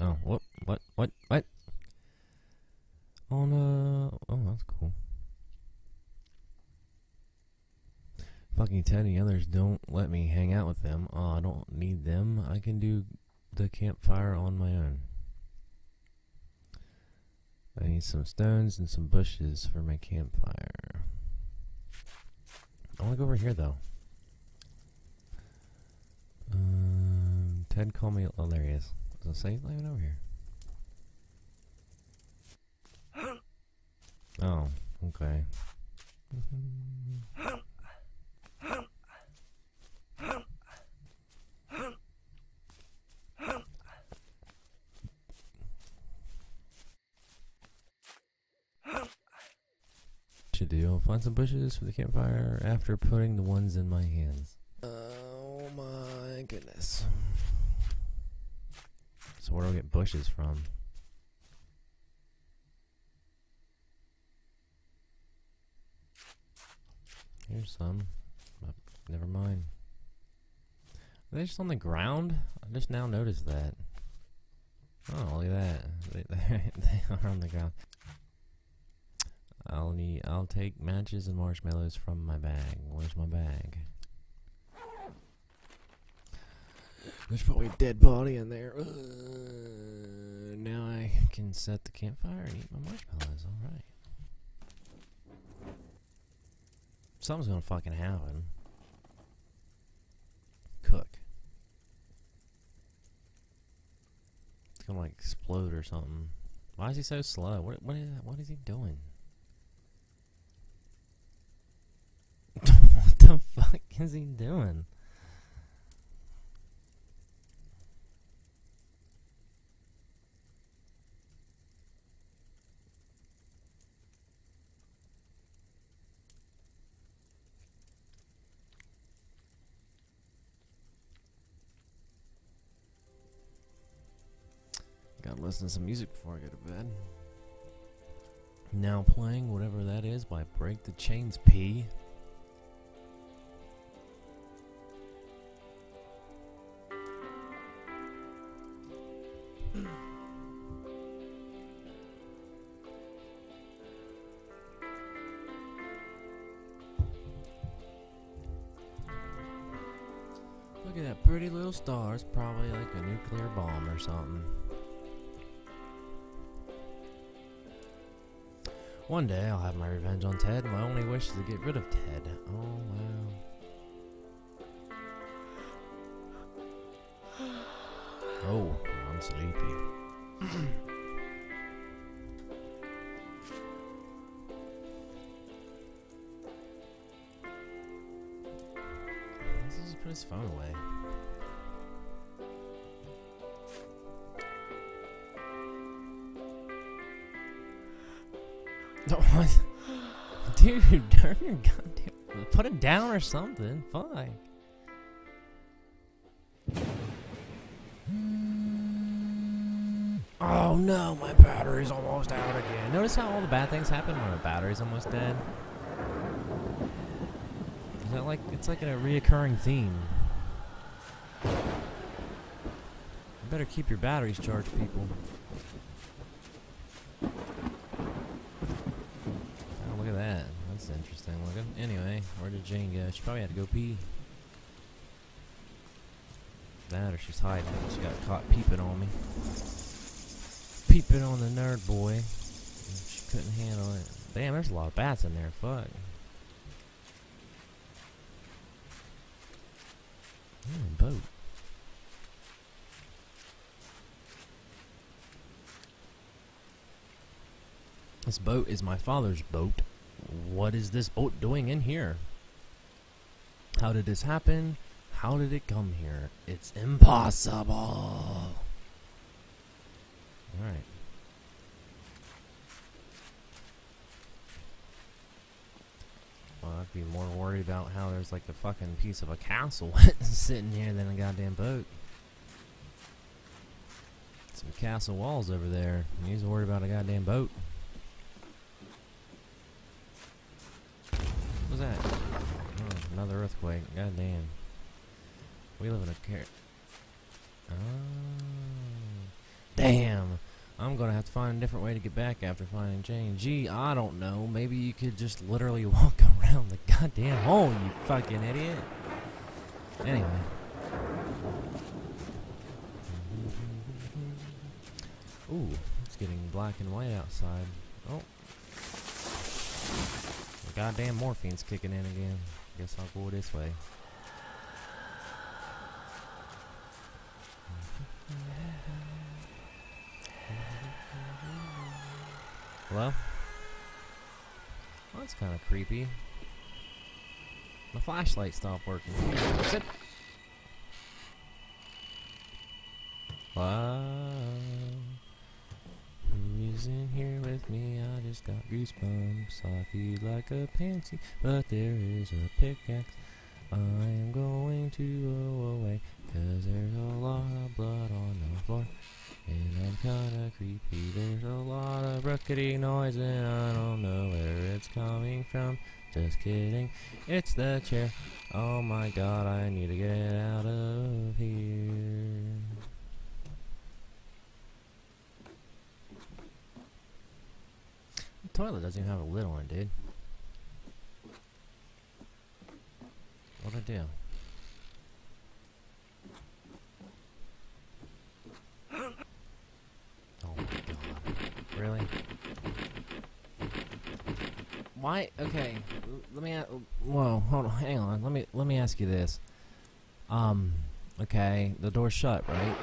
Oh, what? Oh, that's cool. Fucking teddy others don't let me hang out with them. Oh, I don't need them. I can do the campfire on my own. I need some stones and some bushes for my campfire. I want to go over here, though. Ted called me... Oh, there he is. I was going to say, leave it over here. Oh, okay. Should do. I'll find some bushes for the campfire after putting the ones in my hands. Oh my goodness. So where do I get bushes from? Here's some. Oh, never mind. Are they just on the ground? I just now noticed that. Oh, look at that. They are on the ground. I'll take matches and marshmallows from my bag. Where's my bag? There's probably a dead body in there. Now I can set the campfire and eat my marshmallows. Alright. Something's gonna fucking happen. Cook. It's gonna like explode or something. Why is he so slow? What is he doing? What the fuck is he doing? Gotta listen to some music before I go to bed. Now playing whatever that is by Break the Chains P. Look at that pretty little star. It's probably like a nuclear bomb or something. One day I'll have my revenge on Ted. My only wish is to get rid of Ted. Oh wow. Oh, I'm sleepy. This is put his phone away. Dude, turn your goddamn. Put it down or something. Fine. Oh no, my battery's almost out again. Notice how all the bad things happen when a battery's almost dead? Is that like, it's like a reoccurring theme. You better keep your batteries charged, people. Interesting looking. Anyway, where did Jane go? She probably had to go pee. That or she's hiding. She got caught peeping on me. Peeping on the nerd boy. She couldn't handle it. Damn, there's a lot of bats in there. Fuck. Boat. This boat is my father's boat. What is this boat doing in here? How did this happen? How did it come here? It's impossible. All right. Well, I'd be more worried about how there's like a fucking piece of a castle sitting here than a goddamn boat. Some castle walls over there. He's worried about a goddamn boat. What was that? Oh, another earthquake. God damn. We live in a car. Oh. Damn. I'm gonna have to find a different way to get back after finding Jane. Gee, I don't know. Maybe you could just literally walk around the goddamn hole, you fucking idiot. Anyway. Ooh, it's getting black and white outside. Oh. The goddamn morphine's kicking in again. Guess I'll go this way. Hello? Well, that's kind of creepy. My flashlight stopped working. Sit. Who's in here with me? I just got goosebumps. I feel like a pansy, but there is a pickaxe. I am going to go away, 'cause there's a lot of blood on the floor. And I'm kinda creepy, there's a lot of rickety noise and I don't know where it's coming from. Just kidding, it's the chair. Oh my god, I need to get out of here. The toilet doesn't even have a lid on it, dude. What'd I do? Really? Why? Okay. Let me. Whoa. Hold on. Hang on. Let me ask you this. Okay. The door's shut, right?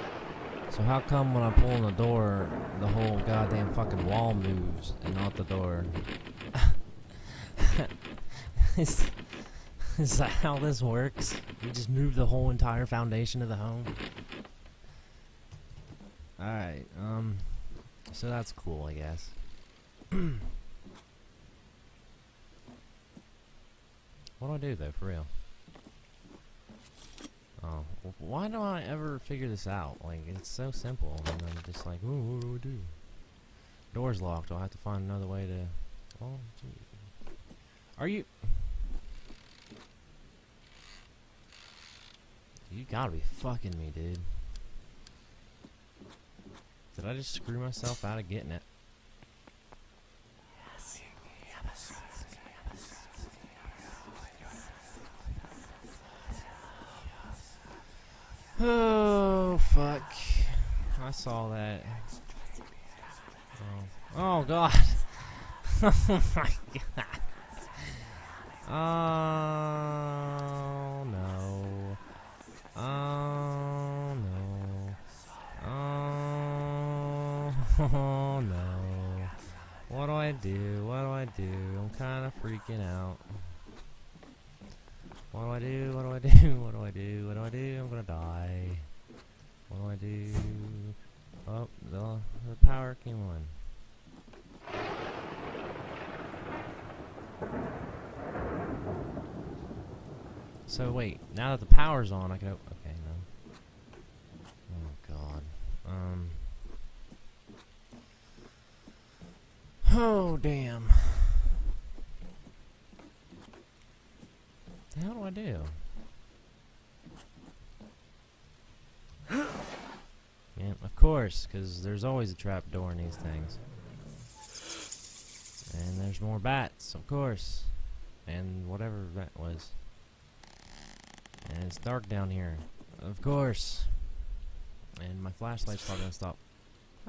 So how come when I pull on the door, the whole goddamn fucking wall moves and not the door? Is that how this works? You just move the whole entire foundation of the home. All right. So that's cool, I guess. What do I do, though, for real? Oh, why don't I ever figure this out? Like, it's so simple, and I'm just like, ooh, what do I do? Door's locked, I'll have to find another way to... Oh, geez. Are you... You gotta be fucking me, dude. Did I just screw myself out of getting it? Oh, fuck. I saw that. Oh, oh god. Oh my god. Oh, no. Oh, no. Oh no. What do I do? What do I do? I'm kind of freaking out. What do I do? What do I do? What do I do? What do I do? I'm gonna die. What do I do? Oh, the power came on. So wait, now that the power's on, I can open... Okay, no. Oh god. Oh, damn. What the hell do I do? Yeah, of course, because there's always a trap door in these things. And there's more bats, of course. And whatever that was. And it's dark down here. Of course. And my flashlight's probably gonna stop.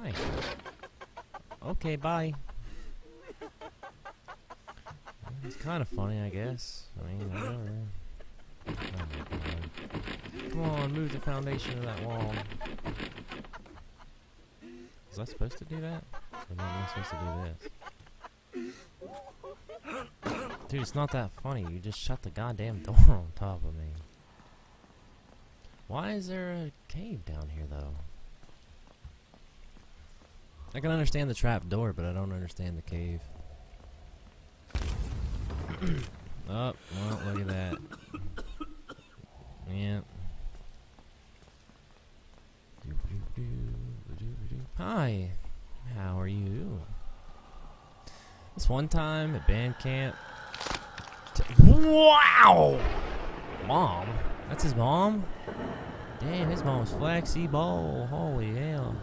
Hi. Okay, bye. It's kind of funny, I guess. I mean, whatever. Oh, come on, move the foundation of that wall. Was I supposed to do that? Or am I supposed to do this? Dude, it's not that funny. You just shut the goddamn door on top of me. Why is there a cave down here, though? I can understand the trap door, but I don't understand the cave. Oh, well, look at that. Yeah. Hi. How are you? This one time at band camp. Wow! Mom? That's his mom? Damn, his mom's flaxy ball. Holy hell.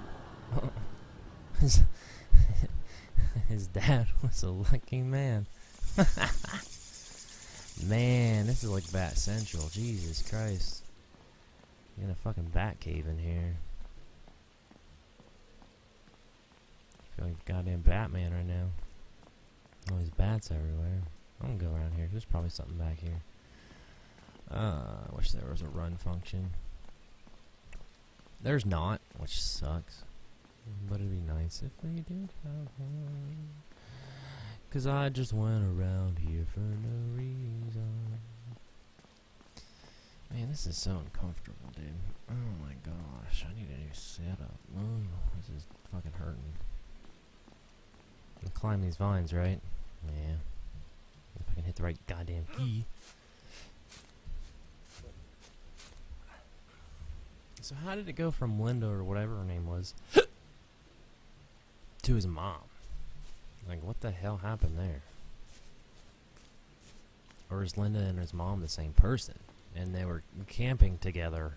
His dad was a lucky man. Man, this is like Bat Central. Jesus Christ. You got a fucking bat cave in here. I feel like goddamn Batman right now. All these bats everywhere. I'm gonna go around here. There's probably something back here. I wish there was a run function. There's not, which sucks. But it'd be nice if we did have one. 'Cause I just went around here for no reason. Man, this is so uncomfortable, dude. Oh my gosh, I need a new setup. Oh, this is fucking hurting. I can climb these vines, right? Yeah. If I can hit the right goddamn key. So how did it go from Linda, or whatever her name was, to his mom? Like, what the hell happened there? Or is Linda and his mom the same person? And they were camping together,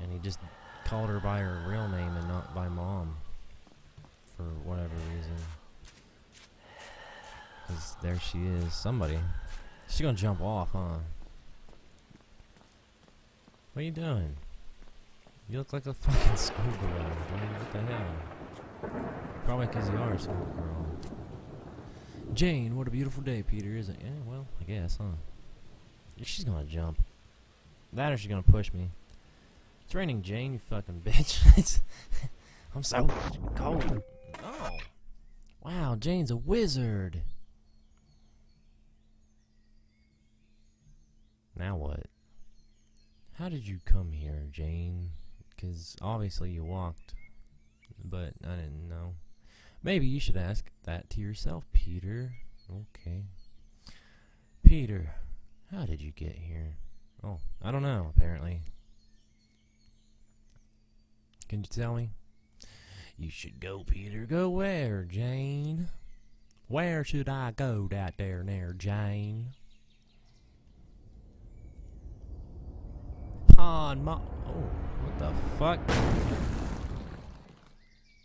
and he just called her by her real name and not by mom, for whatever reason. 'Cause there she is. Somebody. She's gonna jump off, huh? What are you doing? You look like a fucking schoolgirl, dude. What the hell? Probably 'cause you are a schoolgirl. Jane, what a beautiful day, Peter, isn't it? Yeah, well, I guess, huh? She's gonna jump. That, or she's gonna push me. It's raining, Jane, you fucking bitch. I'm so cold. Oh. Wow, Jane's a wizard. Now what? How did you come here, Jane? 'Cause obviously you walked, but I didn't know. Maybe you should ask that to yourself, Peter. Okay. Peter, how did you get here? Oh, I don't know, apparently. Can you tell me? You should go, Peter. Go where, Jane? Where should I go out there near Jane? Pond Mall. Oh, what the fuck?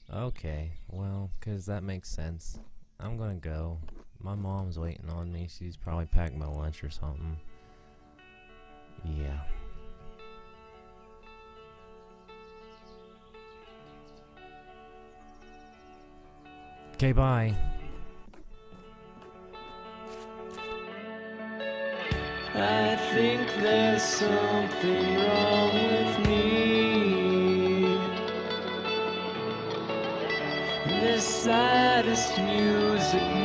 Okay, well, 'cause that makes sense. I'm gonna go. My mom's waiting on me. She's probably packed my lunch or something. Yeah. Okay, bye. I think there's something wrong with me. The saddest music.